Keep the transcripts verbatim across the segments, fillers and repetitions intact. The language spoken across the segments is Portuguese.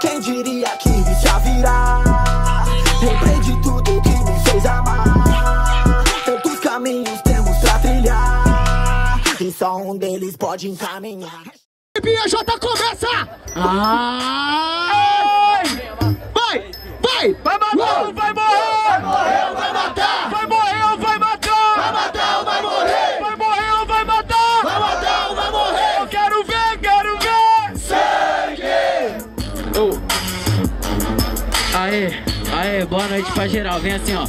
Quem diria que isso ia virar? Lembrei de tudo que me fez amar. Tantos caminhos temos pra trilhar e só um deles pode encaminhar. E Ajota começa! Ai! Vai! Vai! Vai matar! Uou. Vai morrer! Vai morrer ou vai matar! Vai morrer ou vai matar! Vai matar ou vai morrer! Vai morrer ou vai matar! Vai matar ou vai morrer! Eu quero ver, quero ver! Sangue! Oh. Aê! Aê! Boa noite pra geral! Vem assim, ó!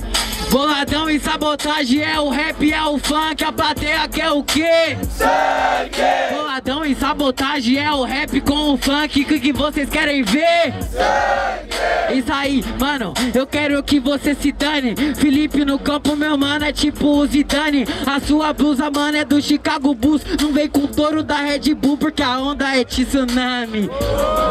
Boladão e sabotagem é o rap, é o funk, a plateia quer o quê? Sangue! Boladão e sabotagem é o rap com o funk, que, que vocês querem ver? Sangue! Isso aí, mano, eu quero que você se dane. Felipe no campo, meu mano, é tipo o Zidane. A sua blusa, mano, é do Chicago Bulls. Não vem com o touro da Red Bull, porque a onda é tsunami.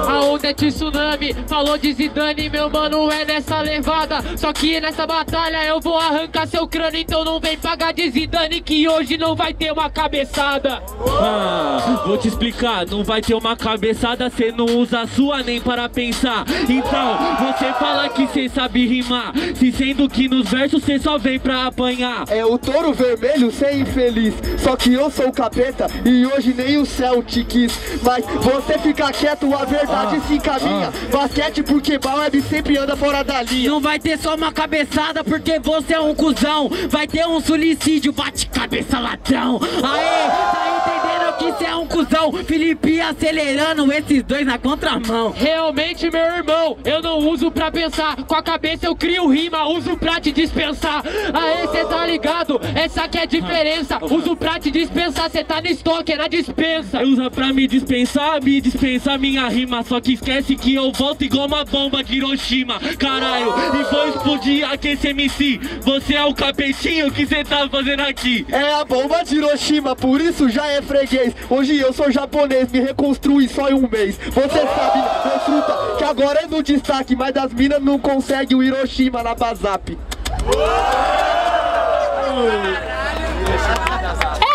A onda é tsunami, falou de Zidane, meu mano, é nessa levada. Só que nessa batalha eu vou arrancar seu crânio, então não vem pagar de Zidane, que hoje não vai ter uma cabeçada. Ah, vou te explicar, não vai ter uma cabeçada, cê não usa a sua nem para pensar. Então, você fala que cê sabe rimar, se sendo que nos versos cê só vem pra apanhar. É o touro vermelho, cê é infeliz, só que eu sou o capeta e hoje nem o céu te quis. Mas você fica quieto, a verdade ah, se encaminha, ah. Basquete porque Baueb sempre anda fora da linha. Não vai ter só uma cabeçada, porque você Você é um cuzão, vai ter um suicídio, bate cabeça ladrão. Aê, tá entendendo que cê é um cuzão? Felipe acelerando esses dois na contramão. Realmente, meu irmão, eu não uso pra pensar. Com a cabeça eu crio rima, uso pra te dispensar. Aê, cê tá ligado? Essa que é a diferença. Uso pra te dispensar, cê tá no estoque, é na dispensa. Usa pra me dispensar, me dispensa minha rima. Só que esquece que eu volto igual uma bomba de Hiroshima. Caralho, e vou explodir aquele M C. Você é o capetinho que você tá fazendo aqui. É a bomba de Hiroshima, por isso já é freguês. Hoje eu sou japonês, me reconstruí só em um mês. Você sabe, meu fruta, que agora é no destaque, mas as minas não conseguem o Hiroshima na Bazap.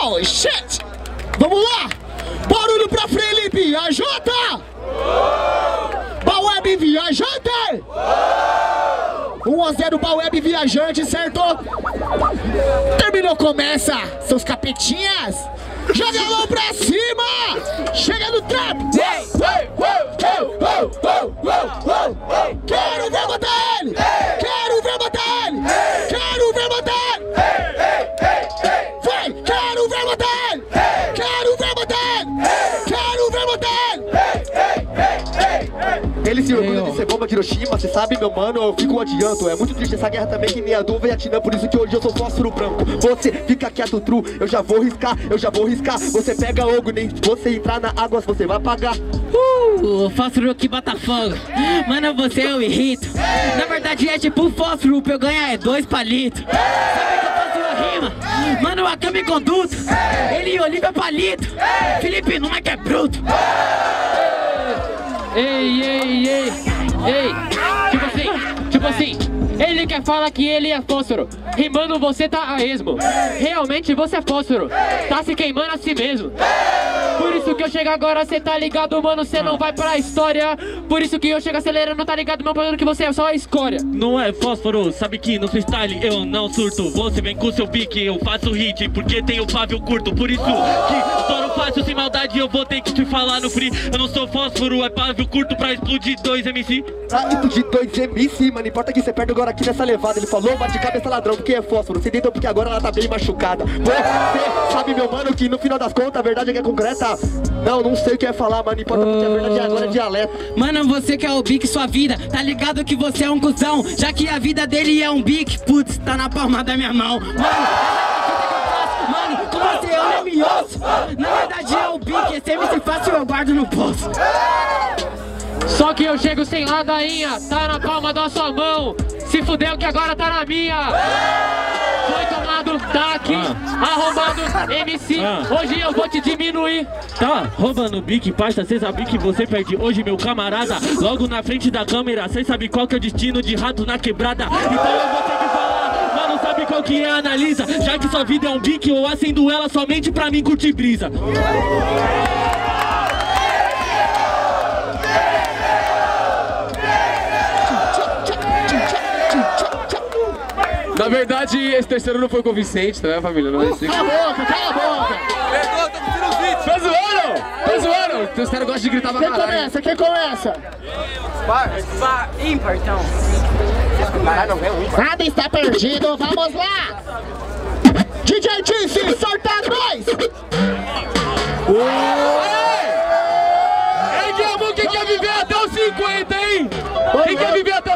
Oh shit! Vamos lá! Barulho pra FreeLipe, Ajota! Baueb viajante! um a zero Baueb viajante, certo? Terminou, começa, seus capetinhas! Joga a mão pra cima! Chega no trap! Quero ver botar ele! Quero ver botar ele! Quero ver botar ele! Vai! Quero ver botar ele! Quero ver botar ele! Quero ver botar ele! Ele se orgulha de ser bomba de Hiroshima, cê sabe, meu mano, eu fico adianto. É muito triste essa guerra também, que nem a do Vietnã, por isso que hoje eu sou fósforo branco. Você fica quieto, true, eu já vou riscar, eu já vou riscar. Você pega ogo, nem você entrar na água, você vai apagar. Uh, o fósforo que bota fogo, mano, você eu irrito. Na verdade é tipo fósforo, pra eu ganhar é dois palitos. Mano, a cama e conduto, ele e Olívia palito. Felipe não é que é bruto. Ei, ei, ei, ei, tipo assim, tipo assim, ele quer falar que ele é fósforo, rimando você tá a esmo, realmente você é fósforo, tá se queimando a si mesmo. Por isso que eu chego agora, cê tá ligado, mano, cê não vai pra história. Por isso que eu chego acelerando, tá ligado, meu mano, que você é só a escória. Não é fósforo, sabe que no freestyle eu não surto. Você vem com seu pique, eu faço hit, porque tenho pavio curto. Por isso que estouro fácil, sem maldade, eu vou ter que te falar no free. Eu não sou fósforo, é pavio curto pra explodir dois M C. Pra explodir dois M C, mano, importa que você perde agora aqui nessa levada. Ele falou, bate cabeça ladrão, porque é fósforo. Você entendeu porque agora ela tá bem machucada. Você sabe, meu mano, que no final das contas a verdade é que é concreta. Não, não sei o que é falar, mano, importa porque a verdade agora é dialeto. Mano, você quer o bique sua vida, tá ligado que você é um cuzão, já que a vida dele é um bique, putz, tá na palma da minha mão. Mano, mano, com você eu nem me ouço. Na verdade é o bique, esse M C fácil eu guardo no bolso. Só que eu chego sem ladainha, tá na palma da sua mão. Se fudeu que agora tá na minha. Foi tomado, tá aqui, ah. Arrombado, M C, ah. Hoje eu vou te diminuir. Tá roubando o bique, pasta, cê sabe que você perde hoje, meu camarada. Logo na frente da câmera, cê sabe qual que é o destino de rato na quebrada. Então eu vou ter que falar, mano, sabe qual que é, analisa. Já que sua vida é um bique, eu acendo ela somente pra mim curtir brisa. Na verdade, esse terceiro não foi convincente, tá, né, família? Não é assim. Cala a boca, cala a boca! Perdão, tô curtindo os vídeos! Tá zoando? Tá zoando? Então, os caras gostam de gritar pra caralho. Quem começa? Quem começa? Par? Ímpar, então. Nada está perdido, vamos lá! D J Disse, solta nós! Ergue a mão, quem quer viver até os cinquenta, hein? Quem quer viver até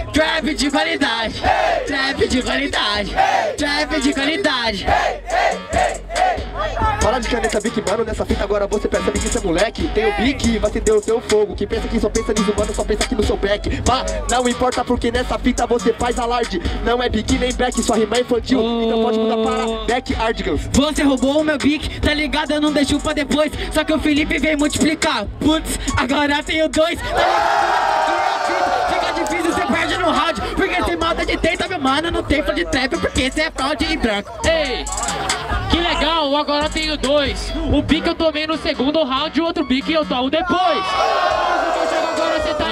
ei, trap de qualidade, ei, trap de qualidade, ei, trap de qualidade, ei, ei, ei, ei. Fala de caneta Bic, mano, nessa fita agora você percebe que esse moleque tem o Bic, vai acender o teu fogo, que pensa que só pensa nisso, mano, só pensa aqui no seu back. Pá, não importa porque nessa fita você faz alarde, não é Bic nem Beck, sua rima é infantil, oh, então pode mudar para Beck Ardigans. Você roubou o meu Bic, tá ligado, eu não deixo pra depois. Só que o Felipe veio multiplicar. Putz, agora tenho dois. Fica difícil, você perde no round. Porque você mata de tenta, meu mano. Não tem fã de trap, porque você é fraude e branco. Ei, que legal, agora tenho dois. O pick eu tomei no segundo round, o outro pick eu tomo depois.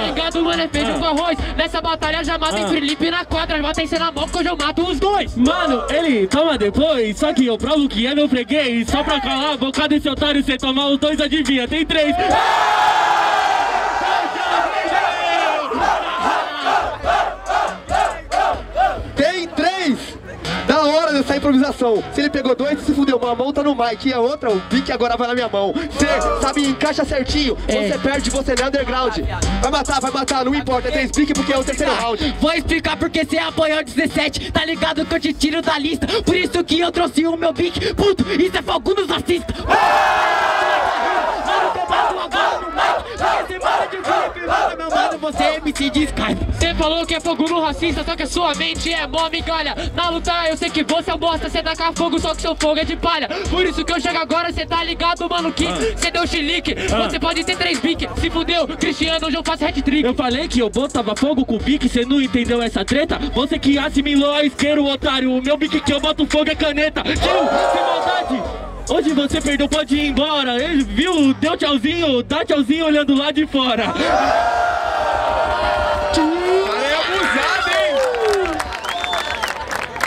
Ligado, mano, é feijão ah. com arroz. Nessa batalha já mata ah. em FreeLipe na quadra. Mata em cena na mão que hoje eu mato os dois. Mano, ele toma depois. Só que eu provo que é meu freguês. Só pra calar a boca desse otário. Cê tomar os dois, adivinha, tem três. Tem três. Da hora dessa improvisação. Se ele pegou dois, se fudeu. Uma mão tá no mic e a outra, o pique agora vai na minha mão. Cê sabe, encaixa certinho. Você é. perde, você não é underground. Vai matar, vai matar, não importa. É três pique porque é o terceiro round. Vou explicar porque você apanhou dezessete. Tá ligado que eu te tiro da lista. Por isso que eu trouxe o meu pique. Puto, isso é pra alguns assista. Mano, que eu mato agora no mic. Você mata de gripe, mano, meu mano, você é M C de Skype. Você falou que é fogo no racista, só que a sua mente é mó migalha. Na luta eu sei que você é um bosta, cê taca fogo, só que seu fogo é de palha. Por isso que eu chego agora, cê tá ligado, mano, que cê deu chilique. Você pode ter três bique, se fudeu, Cristiano, hoje eu faço hat-trick. Eu falei que eu botava fogo com o bique, cê não entendeu essa treta? Você que assimilou a isqueiro, otário, o meu bique que eu boto fogo é caneta. Tio, sem maldade! Hoje você perdeu, pode ir embora. Ele viu, deu tchauzinho, dá tchauzinho olhando lá de fora. Cara, é abusado, hein?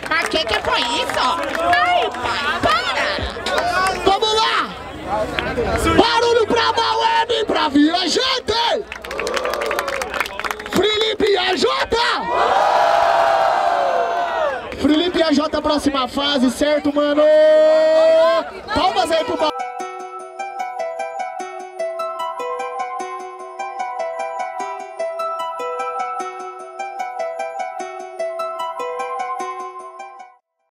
Mas que que foi isso? Ai, pai, para! Vamos lá! Barulho pra Baueb e pra viajante! FreeLipe e Ajota! FreeLipe e Ajota, próxima fase, certo, mano?